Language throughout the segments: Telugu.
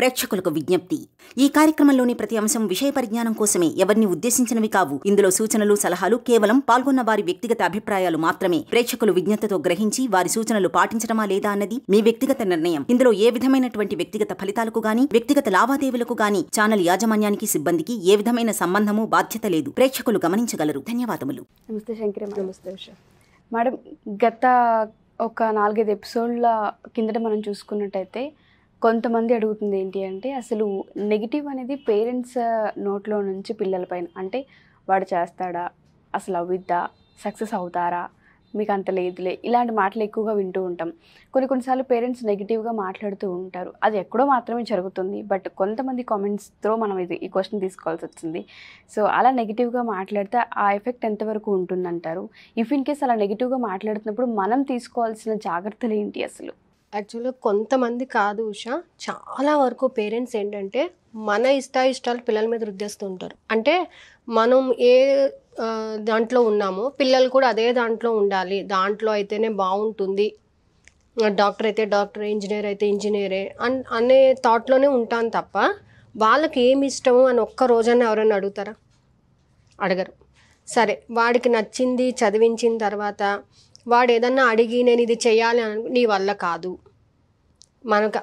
ప్రేక్షకులకు విజ్ఞప్తి ఈ కార్యక్రమంలోని ప్రతి అంశం విషయ పరిజ్ఞానం కోసమే ఎవర్ని ఉద్దేశించినవి కావు ఇందులో సూచనలు సలహాలు కేవలం పాల్గొన్న వారి వ్యక్తిగత అభిప్రాయాలు మాత్రమే ప్రేక్షకులు విజ్ఞతతో గ్రహించి వారి సూచనలు పాటించడమా లేదా అన్నది మీ వ్యక్తిగత నిర్ణయం ఇందులో ఏ విధమైనటువంటి వ్యక్తిగత ఫలితాలకు గాని వ్యక్తిగత లావాదేవీలకు గాని ఛానల్ యాజమాన్యానికి సిబ్బందికి ఏ విధమైన సంబంధము బాధ్యత లేదు ప్రేక్షకులు గమనించగలరు ధన్యవాదములు నమస్తే శంకరమ్మ నమస్తే ఉష మేడం గత ఒక నాలుగైదు ఎపిసోడ్ల కిందట మనం చూసుకున్నట్లయితే కొంతమంది అడుగుతుంది ఏంటి అంటే అసలు నెగటివ్ అనేది పేరెంట్స్ నోట్లో నుంచి పిల్లలపైన అంటే వాడు చేస్తాడా అసలు అవుద్దా సక్సెస్ అవుతారా మీకు అంత లేదులే ఇలాంటి మాటలు ఎక్కువగా వింటూ ఉంటాం కొన్నిసార్లు పేరెంట్స్ నెగిటివ్గా మాట్లాడుతూ ఉంటారు అది ఎక్కడో మాత్రమే జరుగుతుంది బట్ కొంతమంది కామెంట్స్తో మనం ఇది ఈ క్వశ్చన్ తీసుకోవాల్సి వచ్చింది సో అలా నెగిటివ్గా మాట్లాడితే ఆ ఎఫెక్ట్ ఎంతవరకు ఉంటుందంటారు ఇఫ్ ఇన్ కేస్ అలా నెగిటివ్గా మాట్లాడుతున్నప్పుడు మనం తీసుకోవాల్సిన జాగ్రత్తలు ఏంటి అసలు యాక్చువల్గా కొంతమంది కాదు ఉషా చాలా వరకు పేరెంట్స్ ఏంటంటే మన ఇష్టాలు పిల్లల మీద రుద్దేస్తూ ఉంటారు అంటే మనం ఏ దాంట్లో ఉన్నామో పిల్లలు కూడా అదే దాంట్లో ఉండాలి దాంట్లో అయితేనే బాగుంటుంది డాక్టర్ అయితే డాక్టరే ఇంజనీర్ అయితే ఇంజనీరే అనే థాట్లోనే ఉంటాను తప్ప వాళ్ళకి ఏమి ఇష్టము అని ఒక్క రోజన్నా ఎవరైనా అడుగుతారా అడగరు సరే వాడికి నచ్చింది చదివించిన తర్వాత వాడు ఏదన్నా అడిగి నేను ఇది చేయాలి అని నీ వల్ల కాదు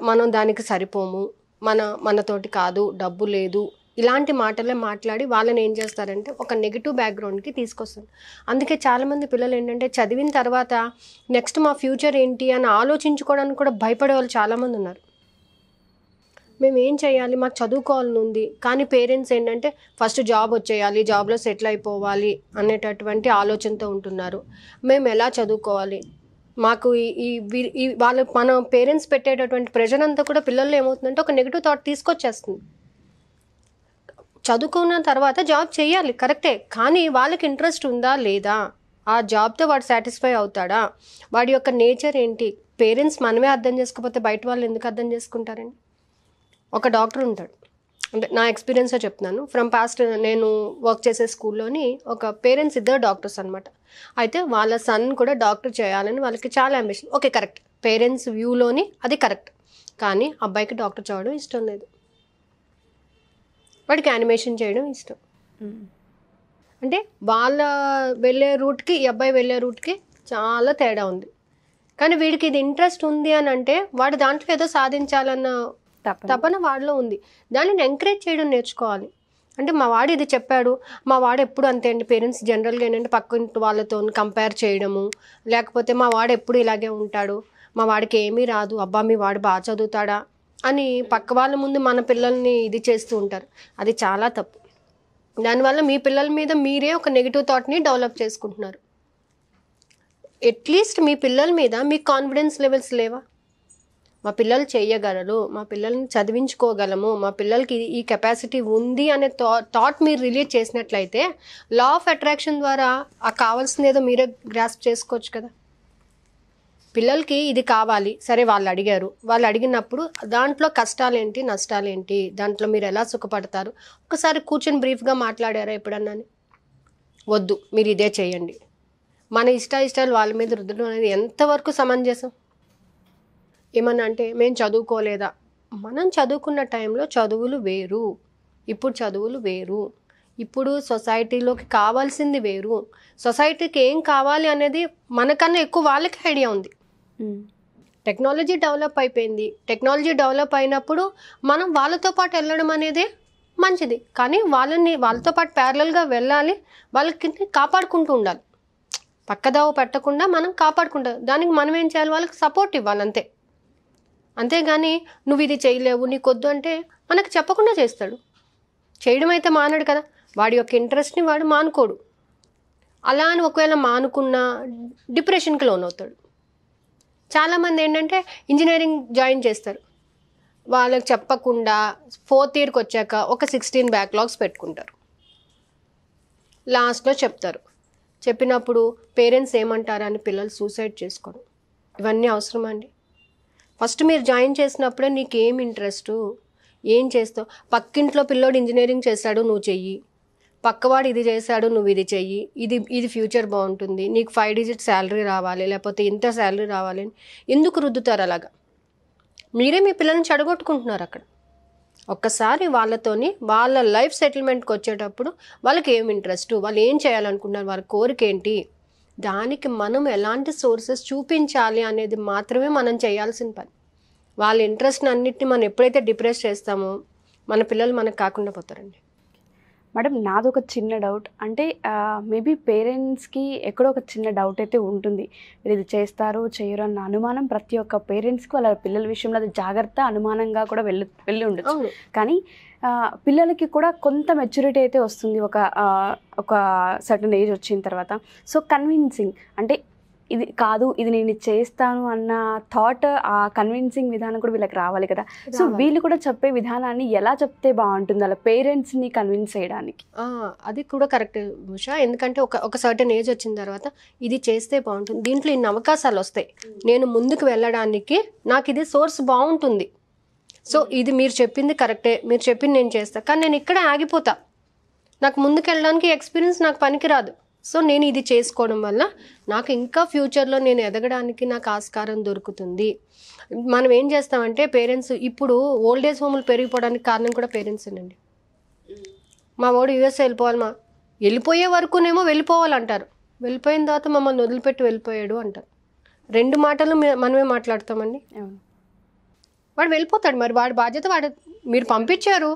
మనం దానికి సరిపోము మనతోటి కాదు డబ్బు లేదు ఇలాంటి మాటలే మాట్లాడి వాళ్ళని ఏం చేస్తారంటే ఒక నెగిటివ్ బ్యాక్గ్రౌండ్కి తీసుకొస్తారు అందుకే చాలామంది పిల్లలు ఏంటంటే చదివిన తర్వాత నెక్స్ట్ మా ఫ్యూచర్ ఏంటి అని ఆలోచించుకోవడానికి కూడా భయపడే వాళ్ళు చాలామంది ఉన్నారు మేము ఏం చేయాలి మాకు చదువుకోవాలని ఉంది కానీ పేరెంట్స్ ఏంటంటే ఫస్ట్ జాబ్ వచ్చేయాలి జాబ్లో సెటిల్ అయిపోవాలి అనేటటువంటి ఆలోచనతో ఉంటున్నారు మేము ఎలా చదువుకోవాలి మాకు ఈ వాళ్ళు మన పేరెంట్స్ పెట్టేటటువంటి ప్రెషర్ అంతా కూడా పిల్లల్లో ఏమవుతుందంటే ఒక నెగిటివ్ థాట్ తీసుకొచ్చేస్తుంది చదువుకున్న తర్వాత జాబ్ చేయాలి కరెక్టే కానీ వాళ్ళకి ఇంట్రెస్ట్ ఉందా లేదా ఆ జాబ్తో వాడు సాటిస్ఫై అవుతాడా వాడి యొక్క నేచర్ ఏంటి పేరెంట్స్ మనమే అర్థం చేసుకోకపోతే బయట వాళ్ళు ఎందుకు అర్థం చేసుకుంటారండి ఒక డాక్టర్ ఉంటాడు అంటే నా ఎక్స్పీరియన్స్లో చెప్తున్నాను ఫ్రమ్ పాస్ట్ నేను వర్క్ చేసే స్కూల్లోని ఒక పేరెంట్స్ ఇద్దరు డాక్టర్స్ అనమాట అయితే వాళ్ళ సన్ కూడా డాక్టర్ చేయాలని వాళ్ళకి చాలా అంబిషన్ ఓకే కరెక్ట్ పేరెంట్స్ వ్యూలోని అది కరెక్ట్ కానీ అబ్బాయికి డాక్టర్ చేయడం ఇష్టం లేదు వాడికి యానిమేషన్ చేయడం ఇష్టం అంటే వాళ్ళ వెళ్ళే రూట్కి ఈ అబ్బాయి వెళ్ళే రూట్కి చాలా తేడా ఉంది కానీ వీడికి ఇది ఇంట్రెస్ట్ ఉంది అని అంటే వాడు దాంట్లో ఏదో సాధించాలన్న తపన వాడిలో ఉంది దానిని ఎంకరేజ్ చేయడం నేర్చుకోవాలి అంటే మా వాడు ఇది చెప్పాడు మా వాడు ఎప్పుడు అంతే అండి పేరెంట్స్ జనరల్గా ఏంటంటే పక్క వాళ్ళతో కంపేర్ చేయడము లేకపోతే మా వాడు ఎప్పుడు ఇలాగే ఉంటాడు మా వాడికి ఏమీ రాదు అబ్బా మీ వాడు బాగా చదువుతాడా అని పక్క వాళ్ళ ముందు మన పిల్లల్ని ఇది చేస్తూ ఉంటారు అది చాలా తప్పు దానివల్ల మీ పిల్లల మీద మీరే ఒక నెగిటివ్ థాట్ని డెవలప్ చేసుకుంటున్నారు అట్లీస్ట్ మీ పిల్లల మీద మీ కాన్ఫిడెన్స్ లెవెల్స్ లేవా మా పిల్లలు చేయగలరు మా పిల్లల్ని చదివించుకోగలము మా పిల్లలకి ఈ కెపాసిటీ ఉంది అనే థాట్ మీరు రిలీజ్ చేసినట్లయితే లా ఆఫ్ అట్రాక్షన్ ద్వారా ఆ కావాల్సింది ఏదో మీరే గ్రాస్ప్ చేసుకోవచ్చు కదా పిల్లలకి ఇది కావాలి సరే వాళ్ళు అడిగారు వాళ్ళు అడిగినప్పుడు దాంట్లో కష్టాలేంటి నష్టాలేంటి దాంట్లో మీరు ఎలా సుఖపడతారు ఒకసారి కూర్చొని బ్రీఫ్గా మాట్లాడారా ఎప్పుడన్నా వద్దు మీరు ఇదే చేయండి మన ఇష్టాలు వాళ్ళ మీద రుద్దడం అనేది ఎంతవరకు సమంజసం ఏమన్నా అంటే మేము చదువుకోలేదా మనం చదువుకున్న టైంలో చదువులు వేరు ఇప్పుడు చదువులు వేరు ఇప్పుడు సొసైటీలోకి కావాల్సింది వేరు సొసైటీకి ఏం కావాలి అనేది మనకన్నా ఎక్కువ వాళ్ళకి ఐడియా ఉంది టెక్నాలజీ డెవలప్ అయిపోయింది టెక్నాలజీ డెవలప్ అయినప్పుడు మనం వాళ్ళతో పాటు వెళ్ళడం అనేది మంచిది కానీ వాళ్ళతో పాటు ప్యారలల్గా వెళ్ళాలి వాళ్ళకి కాపాడుకుంటూ ఉండాలి పక్కదావు పెట్టకుండా మనం కాపాడుకుంటాం దానికి మనం ఏం చేయాలి వాళ్ళకి సపోర్ట్ ఇవ్వాలి అంతే అంతేగాని నువ్వు ఇది చేయలేవు నీకొద్దు అంటే మనకు చెప్పకుండా చేస్తాడు చేయడం అయితే మానడు కదా వాడి యొక్క ఇంట్రెస్ట్ని వాడు మానుకోడు అలా అని ఒకవేళ మానుకున్న డిప్రెషన్కి లోన్ అవుతాడు చాలామంది ఏంటంటే ఇంజనీరింగ్ జాయిన్ చేస్తారు వాళ్ళకి చెప్పకుండా ఫోర్త్ ఇయర్కి వచ్చాక ఒక 16 బ్యాక్లాగ్స్ పెట్టుకుంటారు లాస్ట్లో చెప్తారు చెప్పినప్పుడు పేరెంట్స్ ఏమంటారా అని పిల్లలు సూసైడ్ చేసుకోరు ఇవన్నీ అవసరమా అండి ఫస్ట్ మీరు జాయిన్ చేసినప్పుడే నీకేం ఇంట్రెస్టు ఏం చేస్తావు పక్కింట్లో పిల్లోడు ఇంజనీరింగ్ చేశాడు నువ్వు చెయ్యి పక్కవాడు ఇది చేశాడు నువ్వు ఇది చెయ్యి ఇది ఫ్యూచర్ బాగుంటుంది నీకు 5 డిజిట్ శాలరీ రావాలి లేకపోతే ఇంత శాలరీ రావాలి ఎందుకు రుద్దుతారు అలాగా మీరే మీ పిల్లల్ని చెడగొట్టుకుంటున్నారు అక్కడ ఒక్కసారి వాళ్ళతోని వాళ్ళ లైఫ్ సెటిల్మెంట్కి వచ్చేటప్పుడు వాళ్ళకి ఏం ఇంట్రెస్ట్, వాళ్ళు ఏం చేయాలనుకుంటున్నారు, వాళ్ళ కోరిక ఏంటి, దానికి మనం ఎలాంటి సోర్సెస్ చూపించాలి అనేది మాత్రమే మనం చేయాల్సిన పని. వాళ్ళ ఇంట్రెస్ట్ని అన్నిటిని మనం ఎప్పుడైతే డిప్రెస్ చేస్తామో మన పిల్లలు మనకు కాకుండా పోతారండి. మేడం, నాదొక చిన్న డౌట్, అంటే మేబీ పేరెంట్స్కి ఎక్కడో ఒక చిన్న డౌట్ అయితే ఉంటుంది, మీరు ఇది చేస్తారు చేయరు అన్న అనుమానం ప్రతి ఒక్క పేరెంట్స్కి వాళ్ళ పిల్లల విషయంలో అది జాగ్రత్త అనుమానంగా కూడా వెళ్ళి ఉండొచ్చు. కానీ పిల్లలకి కూడా కొంత మెచ్యూరిటీ అయితే వస్తుంది ఒక సర్టన్ ఏజ్ వచ్చిన తర్వాత. సో కన్విన్సింగ్ అంటే ఇది కాదు, ఇది నేను చేస్తాను అన్న థాట్, ఆ కన్విన్సింగ్ విధానం కూడా వీళ్ళకి రావాలి కదా. సో వీళ్ళు కూడా చెప్పే విధానాన్ని ఎలా చెప్తే బాగుంటుంది అలా పేరెంట్స్ని కన్విన్స్ చేయడానికి? అది కూడా కరెక్ట్ ఉషా, ఎందుకంటే ఒక సర్టెన్ ఏజ్ వచ్చిన తర్వాత ఇది చేస్తే బాగుంటుంది, దీంట్లో ఇన్ని అవకాశాలు వస్తాయి, నేను ముందుకు వెళ్ళడానికి నాకు ఇది సోర్స్ బాగుంటుంది, సో ఇది మీరు చెప్పింది కరెక్టే, మీరు చెప్పింది నేను చేస్తాను, కానీ నేను ఇక్కడ ఆగిపోతా, నాకు ముందుకు వెళ్ళడానికి ఎక్స్పీరియన్స్ నాకు పనికిరాదు, సో నేను ఇది చేసుకోవడం వల్ల నాకు ఇంకా ఫ్యూచర్లో నేను ఎదగడానికి నాకు ఆస్కారం దొరుకుతుంది. మనం ఏం చేస్తామంటే పేరెంట్స్ ఇప్పుడు ఓల్డ్ ఏజ్ హోమ్లు పెరిగిపోవడానికి కారణం కూడా పేరెంట్సేనండి. మా వాడు యూఎస్ వెళ్ళిపోవాలి, మా వెళ్ళిపోయే వరకునేమో వెళ్ళిపోవాలంటారు, వెళ్ళిపోయిన తర్వాత మమ్మల్ని వదిలిపెట్టి వెళ్ళిపోయాడు అంటారు. రెండు మాటలు మనమే మాట్లాడతామండి. వాడు వెళ్ళిపోతాడు, మరి వాడి బాధ్యత వాడు, మీరు పంపించారు,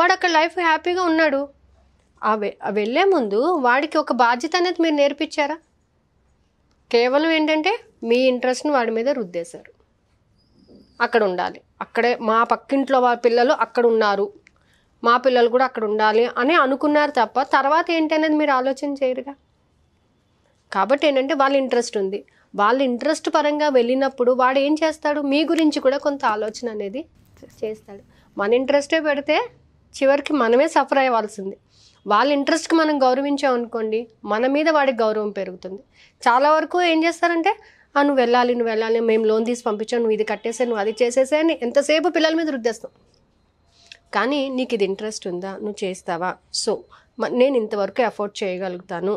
వాడు అక్కడ లైఫ్ హ్యాపీగా ఉన్నాడు. వెళ్ళే ముందు వాడికి ఒక బాధ్యత అనేది మీరు నేర్పించారా? కేవలం ఏంటంటే మీ ఇంట్రెస్ట్ని వాడి మీద రుద్దేశారు, అక్కడ ఉండాలి, అక్కడే మా పక్కింట్లో వారి పిల్లలు అక్కడ ఉన్నారు, మా పిల్లలు కూడా అక్కడ ఉండాలి అని అనుకున్నారు తప్ప తర్వాత ఏంటి అనేది మీరు ఆలోచన చేయరుగా. కాబట్టి ఏంటంటే వాళ్ళ ఇంట్రెస్ట్ ఉంది, వాళ్ళ ఇంట్రెస్ట్ పరంగా వెళ్ళినప్పుడు వాడు ఏం చేస్తాడు, మీ గురించి కూడా కొంత ఆలోచన అనేది చేస్తాడు. మన ఇంట్రెస్టే పెడితే చివరికి మనమే సఫర్ అయ్యవలసింది. వాళ్ళ ఇంట్రెస్ట్కి మనం గౌరవించాం అనుకోండి, మన మీద వాడికి గౌరవం పెరుగుతుంది. చాలా వరకు ఏం చేస్తారంటే నువ్వు వెళ్ళాలి, నువ్వు వెళ్ళాలి, మేము లోన్ తీసి పంపించాం, నువ్వు ఇది కట్టేసే, నువ్వు అది చేసేసే అని ఎంతసేపు పిల్లల మీద రుద్దేస్తాం. కానీ నీకు ఇది ఇంట్రెస్ట్ ఉందా, నువ్వు చేస్తావా, సో నేను ఇంతవరకు అఫోర్డ్ చేయగలుగుతాను,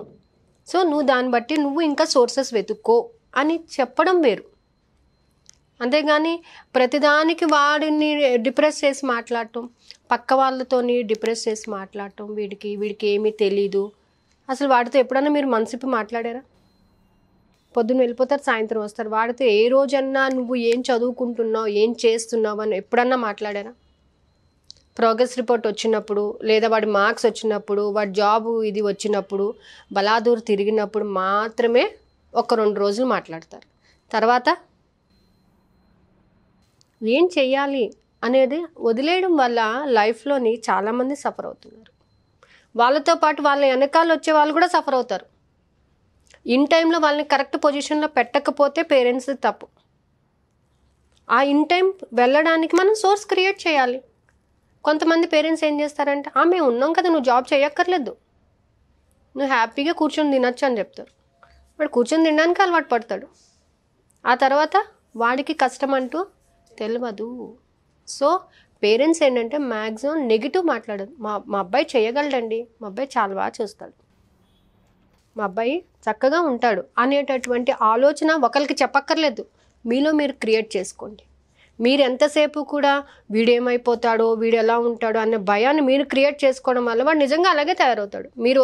సో నువ్వు దాన్ని బట్టి నువ్వు ఇంకా సోర్సెస్ వెతుక్కో అని చెప్పడం వేరు. అంతేగాని ప్రతిదానికి వాడిని డిప్రెస్ చేసి మాట్లాడటం, పక్క వాళ్ళతోని డిప్రెస్ చేసి మాట్లాడటం, వీడికి ఏమీ తెలీదు, అసలు వాడితో ఎప్పుడన్నా మీరు మనసిప్పి మాట్లాడారా? పొద్దున్న వెళ్ళిపోతారు, సాయంత్రం వస్తారు, వాడితో ఏ రోజన్నా నువ్వు ఏం చదువుకుంటున్నావు, ఏం చేస్తున్నావు అని ఎప్పుడన్నా మాట్లాడారా? ప్రోగ్రెస్ రిపోర్ట్ వచ్చినప్పుడు, లేదా వాడి మార్క్స్ వచ్చినప్పుడు, వాడి జాబ్ ఇది వచ్చినప్పుడు, బలాదూర్ తిరిగినప్పుడు మాత్రమే ఒక 2 రోజులు మాట్లాడతారు. తర్వాత ఏం చెయ్యాలి అనేది వదిలేయడం వల్ల లైఫ్లోని చాలామంది సఫర్ అవుతున్నారు. వాళ్ళతో పాటు వాళ్ళ వెనకాల వచ్చే వాళ్ళు కూడా సఫర్ అవుతారు. ఇన్ టైంలో వాళ్ళని కరెక్ట్ పొజిషన్లో పెట్టకపోతే పేరెంట్స్ తప్పు. ఆ ఇన్ టైం వెళ్ళడానికి మనం సోర్స్ క్రియేట్ చేయాలి. కొంతమంది పేరెంట్స్ ఏం చేస్తారంటే మేము ఉన్నాం కదా, నువ్వు జాబ్ చేయక్కర్లేదు, నువ్వు హ్యాపీగా కూర్చొని తినొచ్చు అని చెప్తారు. వాడు కూర్చొని తినడానికి అలవాటు పడతాడు, ఆ తర్వాత వాడికి కష్టం అంటూ తెలియదు. సో పేరెంట్స్ ఏంటంటే మ్యాక్సిమం నెగిటివ్ మాట్లాడదు. మా అబ్బాయి చేయగలడండి, మా అబ్బాయి చాలా బాగా చూస్తాడు, మా అబ్బాయి చక్కగా ఉంటాడు అనేటటువంటి ఆలోచన ఒకరికి చెప్పక్కర్లేదు, మీలో మీరు క్రియేట్ చేసుకోండి. మీరు ఎంతసేపు కూడా వీడేమైపోతాడో, వీడు ఎలా ఉంటాడో అనే భయాన్ని మీరు క్రియేట్ చేసుకోవడం వల్ల వాడు నిజంగా అలాగే తయారవుతాడు. మీరు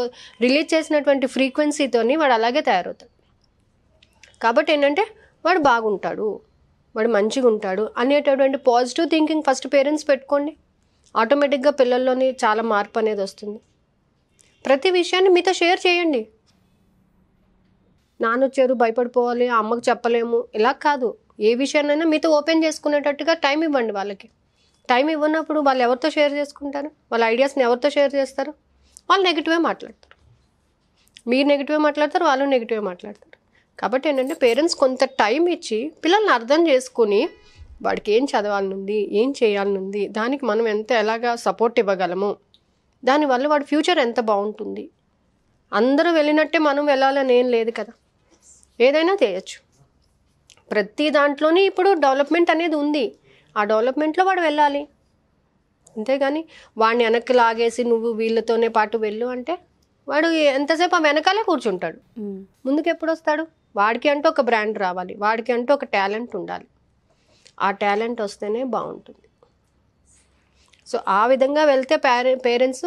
రిలీజ్ చేసినటువంటి ఫ్రీక్వెన్సీతోని వాడు అలాగే తయారవుతాడు. కాబట్టి ఏంటంటే వాడు బాగుంటాడు, వాడు మంచిగా ఉంటాడు అనేటటువంటి పాజిటివ్ థింకింగ్ ఫస్ట్ పేరెంట్స్ పెట్టుకోండి. ఆటోమేటిక్గా పిల్లల్లోని చాలా మార్పు అనేది వస్తుంది. ప్రతి విషయాన్ని మీతో షేర్ చేయండి. నాన్న వచ్చారు, భయపడిపోవాలి, అమ్మకు చెప్పలేము, ఇలా కాదు, ఏ విషయాన్నైనా మీతో ఓపెన్ చేసుకునేటట్టుగా టైం ఇవ్వండి. వాళ్ళకి టైం ఇవ్వనప్పుడు వాళ్ళు ఎవరితో షేర్ చేసుకుంటారు, వాళ్ళ ఐడియాస్ని ఎవరితో షేర్ చేస్తారు? వాళ్ళు నెగిటివే మాట్లాడతారు, మీరు నెగిటివే మాట్లాడతారు, వాళ్ళు నెగిటివే మాట్లాడతారు. కాబట్టి ఏంటంటే పేరెంట్స్ కొంత టైం ఇచ్చి పిల్లల్ని అర్థం చేసుకుని వాడికి ఏం చదవాలనుంది, ఏం చేయాలనుంది, దానికి మనం ఎంత ఎలాగా సపోర్ట్ ఇవ్వగలము, దానివల్ల వాడి ఫ్యూచర్ ఎంత బాగుంటుంది. అందరూ వెళ్ళినట్టే మనం వెళ్ళాలని ఏం లేదు కదా, ఏదైనా చేయొచ్చు. ప్రతి దాంట్లోనే ఇప్పుడు డెవలప్మెంట్ అనేది ఉంది, ఆ డెవలప్మెంట్లో వాడు వెళ్ళాలి. అంతేగాని వాడిని వెనక్కి లాగేసి నువ్వు వీళ్ళతోనే పాటు వెళ్ళు అంటే వాడు ఎంతసేపు ఆ వెనకాలే కూర్చుంటాడు, ముందుకు ఎప్పుడు వస్తాడు? వాడికి అంటూ ఒక బ్రాండ్ రావాలి, వాడికి అంటూ ఒక టాలెంట్ ఉండాలి, ఆ టాలెంట్ వస్తేనే బాగుంటుంది. సో ఆ విధంగా వెళ్తే పేరెంట్స్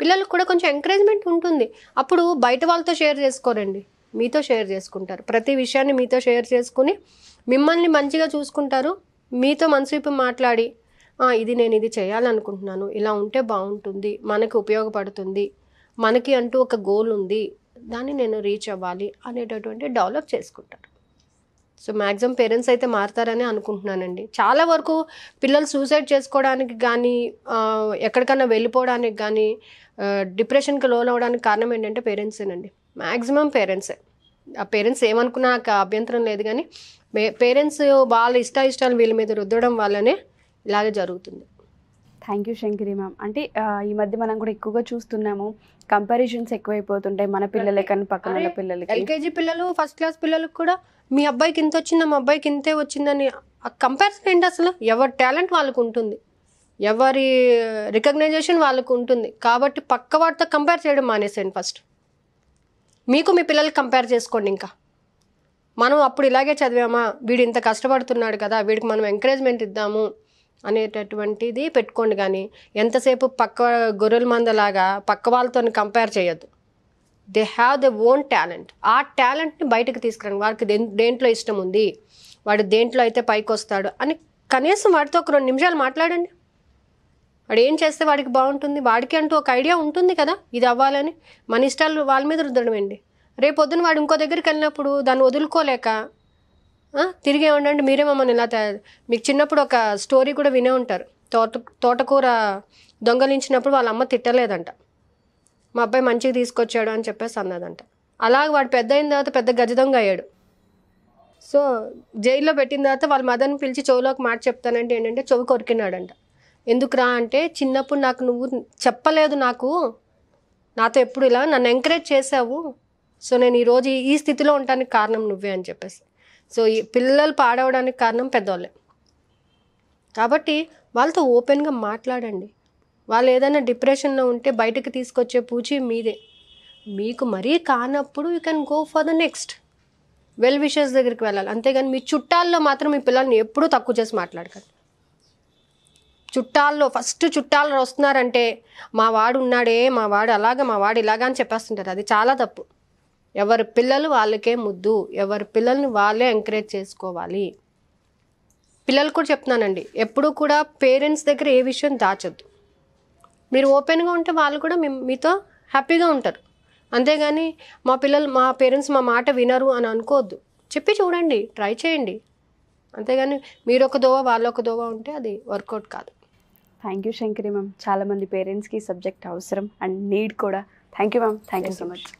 పిల్లలకు కూడా కొంచెం ఎంకరేజ్‌మెంట్ ఉంటుంది. అప్పుడు బయట వాళ్ళతో షేర్ చేసుకోరండి, మీతో షేర్ చేసుకుంటారు. ప్రతి విషయాన్ని మీతో షేర్ చేసుకుని మిమ్మల్ని మంచిగా చూసుకుంటారు. మీతో మనసుపి మాట్లాడి ఇది నేను ఇది చేయాలనుకుంటున్నాను, ఇలా ఉంటే బాగుంటుంది, మనకు ఉపయోగపడుతుంది, మనకి అంటూ ఒక గోల్ ఉంది, దాన్ని నేను రీచ్ అవ్వాలి అనేటటువంటి డెవలప్ చేసుకుంటారు. సో మ్యాక్సిమం పేరెంట్స్ అయితే మారుతారని అనుకుంటున్నానండి. చాలా వరకు పిల్లలు సూసైడ్ చేసుకోవడానికి కానీ ఎక్కడికైనా వెళ్ళిపోవడానికి కానీ డిప్రెషన్కి లోనవడానికి కారణం ఏంటంటే పేరెంట్సేనండి. మ్యాక్సిమం పేరెంట్సే. ఆ పేరెంట్స్ ఏమనుకున్నా నాకు అభ్యంతరం లేదు, కానీ పేరెంట్స్ వాళ్ళ ఇష్టాలు వీళ్ళ మీద రుద్దడం వల్లనే ఇలాగే జరుగుతుంది. Thank you Shankari ma'am. అంటే ఈ మధ్య మనం కూడా ఎక్కువగా చూస్తున్నాము, కంపారిజన్స్ ఎక్కువైపోతుంటాయి మన పిల్లలకి కానీ పక్కన పిల్లలకి. ఎల్కేజీ పిల్లలు, ఫస్ట్ క్లాస్ పిల్లలకు కూడా మీ అబ్బాయికి ఇంత వచ్చిందా, మా అబ్బాయికి ఇంతే వచ్చిందని కంపారిజన్ ఏంటి అసలు? ఎవరి టాలెంట్ వాళ్ళకు ఉంటుంది, ఎవరి రికగ్నైజేషన్ వాళ్ళకు ఉంటుంది. కాబట్టి పక్క వాటితో కంపేర్ చేయడం మానేసేయండి. ఫస్ట్ మీకు మీ పిల్లలకి కంపేర్ చేసుకోండి. ఇంకా మనం అప్పుడు ఇలాగే చదివామా, వీడు ఇంత కష్టపడుతున్నాడు కదా, వీడికి మనం ఎంకరేజ్మెంట్ ఇద్దాము అనేటటువంటిది పెట్టుకోండి. కానీ ఎంతసేపు పక్క గొర్రెల మందలాగా పక్క వాళ్ళతో కంపేర్ చేయొద్దు. They have the own talent. ఆ టాలెంట్ని బయటకు తీసుకురండి. వాడికి దేంట్లో ఇష్టం ఉంది, వాడు దేంట్లో అయితే పైకి వస్తాడు అని కనీసం వాడితో ఒక 2 నిమిషాలు మాట్లాడండి. వాడు ఏం చేస్తే వాడికి బాగుంటుంది, వాడికి అంటూ ఒక ఐడియా ఉంటుంది కదా, ఇది అవ్వాలని. మన ఇష్టాలు వాళ్ళ మీద రుద్దడం అండి. రేపొద్దున వాడు ఇంకో దగ్గరికి వెళ్ళినప్పుడు దాన్ని వదులుకోలేక తిరిగి ఏమంటే మీరే మమ్మల్ని ఇలా తయారు. మీకు చిన్నప్పుడు ఒక స్టోరీ కూడా వినే ఉంటారు. తోటకూర దొంగలించినప్పుడు వాళ్ళ అమ్మ తిట్టలేదంట, మా అబ్బాయి మంచిగా తీసుకొచ్చాడు అని చెప్పేసి అన్నదంట. అలాగే వాడు పెద్ద అయిన తర్వాత పెద్ద గజ దొంగ అయ్యాడు. సో జైల్లో పెట్టిన తర్వాత వాళ్ళ మదర్ని పిలిచి చెవులోకి మాట చెప్తానంటే ఏంటంటే చెవి కొరికినాడంట. ఎందుకురా అంటే, చిన్నప్పుడు నాకు నువ్వు చెప్పలేదు, నాతో ఎప్పుడు ఇలా నన్ను ఎంకరేజ్ చేసావు, సో నేను ఈరోజు ఈ స్థితిలో ఉండడానికి కారణం నువ్వే అని చెప్పేసి. సో ఈ పిల్లలు పాడవడానికి కారణం పెద్దవాళ్ళే. కాబట్టి వాళ్ళతో ఓపెన్గా మాట్లాడండి. వాళ్ళు ఏదైనా డిప్రెషన్లో ఉంటే బయటకు తీసుకొచ్చే పూచి మీదే. మీకు మరీ కానప్పుడు you can go for the next well wishers దగ్గరికి వెళ్ళాలి. అంతేగాని మీ చుట్టాల్లో మాత్రం మీ పిల్లల్ని ఎప్పుడూ తక్కువ చేసి మాట్లాడకండి. చుట్టాల్లో ఫస్ట్ చుట్టాలు వస్తున్నారంటే మా వాడు ఉన్నాడే, మా వాడు అలాగా, మా వాడు ఇలాగా అని చెప్పేస్తుంటారు. అది చాలా తప్పు. ఎవరి పిల్లలు వాళ్ళకే ముద్దు, ఎవరి పిల్లల్ని వాళ్ళే ఎంకరేజ్ చేసుకోవాలి. పిల్లలు కూడా చెప్తున్నానండి, ఎప్పుడూ కూడా పేరెంట్స్ దగ్గర ఏ విషయం దాచద్దు. మీరు ఓపెన్గా ఉంటే వాళ్ళు కూడా మీతో హ్యాపీగా ఉంటారు. అంతేగాని మా పేరెంట్స్ మా మాట వినరు అని అనుకోవద్దు. చెప్పి చూడండి, ట్రై చేయండి. అంతేగాని మీరు ఒక దోవ వాళ్ళు ఒక దోవ ఉంటే అది వర్కౌట్ కాదు. Thank you Shankari ma'am. చాలామంది పేరెంట్స్కి ఈ సబ్జెక్ట్ అవసరం అండ్ నీడ్ కూడా. Thank you ma'am. Thank you so much.